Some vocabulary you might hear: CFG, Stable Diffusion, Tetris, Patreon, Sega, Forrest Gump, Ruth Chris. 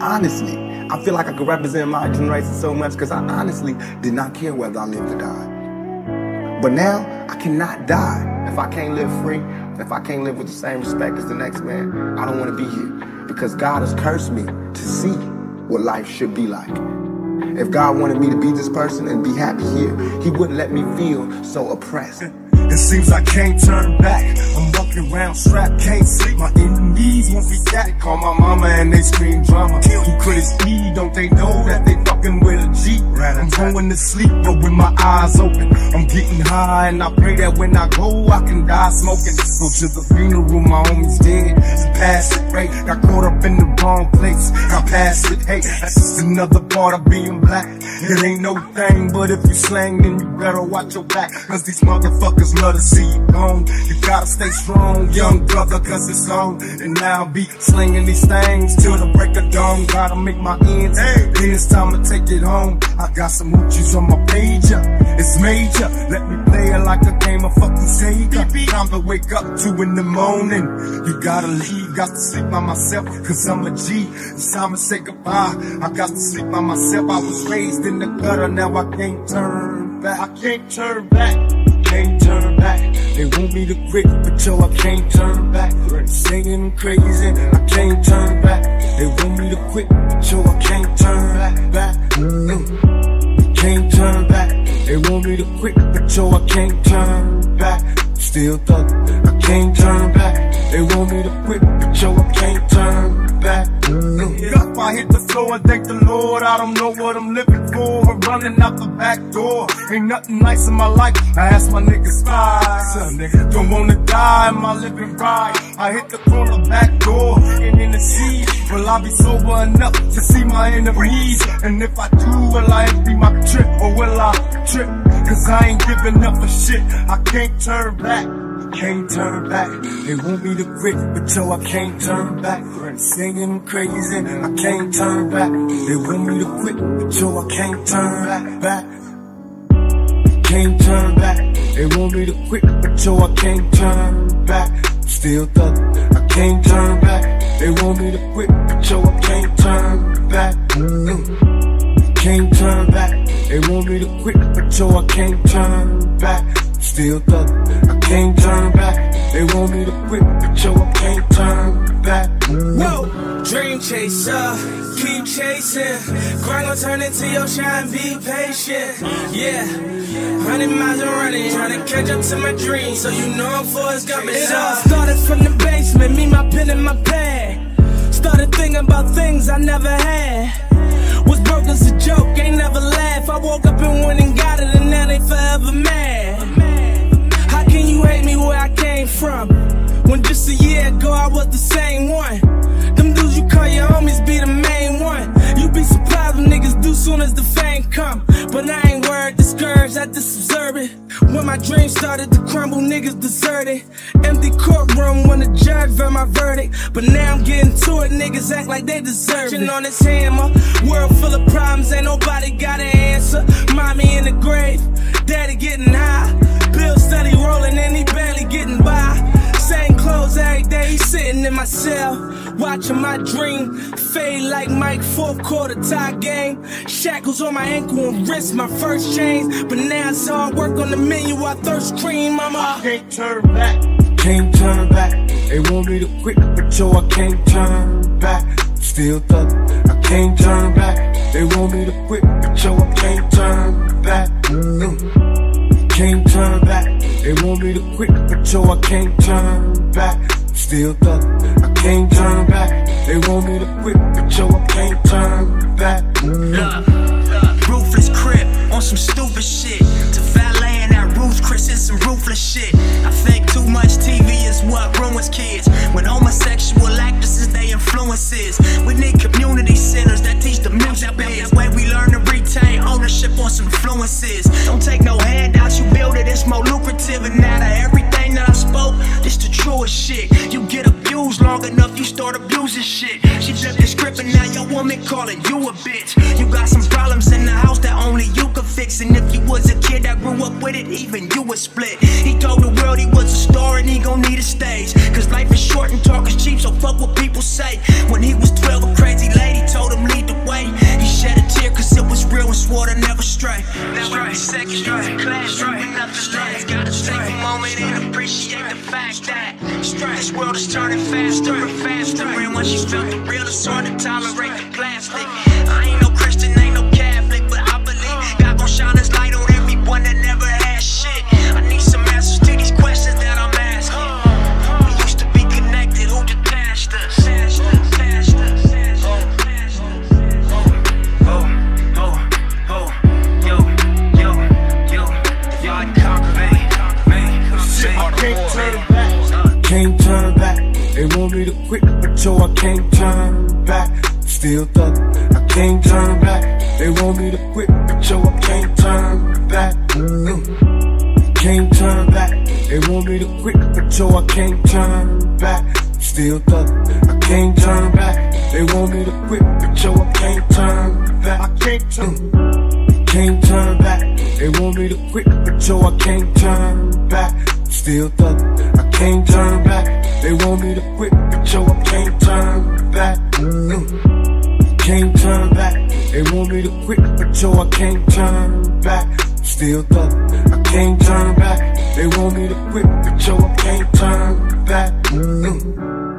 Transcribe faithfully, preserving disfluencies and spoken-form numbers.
honestly, I feel like I could represent my generation so much because I honestly did not care whether I lived or died. But now, I cannot die. If I can't live free, if I can't live with the same respect as the next man, I don't want to be here. Because God has cursed me to see what life should be like. If God wanted me to be this person and be happy here, he wouldn't let me feel so oppressed. It seems I can't turn back. I'm walking around strapped, can't sleep. My enemies won't be that. Call my mama and they scream drama. Kill you, critics me, don't they know that they fucking with a Jeep? I'm going to sleep, but with my eyes open, I'm getting high, and I pray that when I go, I can die smoking. Go to the funeral, my homie's dead. It's past it, right? Got caught up in the wrong place. I pass it, hey, that's just another part of being black. It ain't no thing, but if you slang, then you better watch your back. Cause these motherfuckers love to see you gone. You gotta stay strong, young brother, cause it's on. And now I'll be slinging these things till the break of dawn. Gotta make my ends, hey, then it's time to take it home. I got some hoochies on my page, yeah. It's major. Let me play it like a game of fucking Sega. Time to wake up two in the morning. You gotta leave, got to sleep by myself, cause I'm a G. It's time to say goodbye. I got to sleep by myself. I was raised in the gutter, now I can't turn back. I can't turn back. Can't turn back. They want me to quit, but yo, I can't turn back. Singing crazy, I can't turn back. They want me to quit, but yo, I can't turn back. back. Mm. Can't turn back. They want me to quit, but yo, I can't turn back. Still thuggin', I can't turn back. They want me to quit, but yo, I can't turn back. Mm. If I hit the floor and thank the Lord, I don't know what I'm living for. I'm running out the back door. Ain't nothing nice in my life. I asked my niggas five. Don't wanna die, am I living right? I hit the corner back door and in the sea. Will I be sober enough to see my enemies? And if I do, will I be my trip or will I trip? Cause I ain't giving up a shit. I can't turn back. Can't turn back. They want me to quit, but yo, I can't turn back. Singing crazy, I can't turn back. They want me to quit, but yo, I can't turn back. back. Can't turn back. They want me to quit, but yo, I can't turn back. Still thuggin', I can't turn back. They want me to quit, but yo, I can't turn back. Mm. Can't turn back. They want me to quit, but yo, I can't turn back. Still thuggin', I can't turn back. They want me to quit, but yo, I can't turn back. Whoa, dream chaser, keep chasing. Grind gon' turn into your shine, be patient. Yeah, hundred miles of running, tryna catch up to my dreams. So you know I'm Forrest Gump. It all started from the basement, me, my pen, and my pad. Started thinking about things I never had. Was broke as a joke, ain't never laugh. I woke up and went and got it, and now they forever mad. How can you hate me where I came from? When just a year ago I was the same one. Them dudes you call your homies be the main one. You be surprised when niggas do soon as the fame come. But I ain't worried, discouraged, I just observe it. When my dreams started to crumble, niggas deserted. Empty courtroom when the judge heard my verdict. But now I'm getting to it, niggas act like they deserve it. On this hammer, world full of problems, ain't nobody got an answer. Mommy in the grave, daddy getting high. Bill steady rolling and he barely getting by. Same clothes every day, he's sitting in my cell, watching my dream fade like Mike, fourth quarter tie game. Shackles on my ankle and wrist, my first chains. But now it's hard work on the menu, I thirst cream, mama. Can't turn back, can't turn back. They want me to quit, but yo, I can't turn back. Still thuggin', I can't turn back. They want me to quit, but yo, I can't turn back. Mm. Can't turn back. They want me to quit, but yo, I can't turn back. Still thuggin', I can't turn back. They want me to quit, but yo, I can't turn back. Mm. Ruthless crip on some stupid shit. To valeting that Ruth Chris is some ruthless shit. I think too much T V is what ruins kids. When homosexual actresses, they influences. We need community centers that teach the music biz. Way we learn to retain ownership on some influences. Don't take no handouts, you build it, it's more lucrative. And out of everything that I spoke, this the truest shit. You get abused long enough, you start abusing shit. She flipped the script and now your woman calling you a bitch. You got some problems in the house that only you could fix. And if you was a kid that grew up with it, even you was split. He told the world he was a star and he gon' need a stage. Cause life is short and talk is cheap, so fuck what people say. When he was twelve, a crazy lady told him real is hard to tolerate the plastic. I ain't no Christian, ain't no Catholic, but I believe God gon' shine His light on everyone that never had shit. I need some answers to these questions that I'm asking. We used to be connected, who detached us? Can't turn back. They want me to quit, but yo, I can't turn back. Still thug, I can't turn back. They want me to quit, but yo, I can't turn back. Mm-hmm. Can't turn back. They want me to quit, but yo, I can't turn back. Still thug, I can't turn back. They want me to quit, but yo, I can't turn back. I can't turn. Mm-hmm. Can't turn back. They want me to quit, but yo, I can't turn back. Still thug, I can't turn back. They want me to quit, but yo, I can't turn back. Mm. Can't turn back. They want me to quit, but yo, I can't turn back. Still thug, I can't turn back. They want me to quit, but yo, I can't turn back. Mm.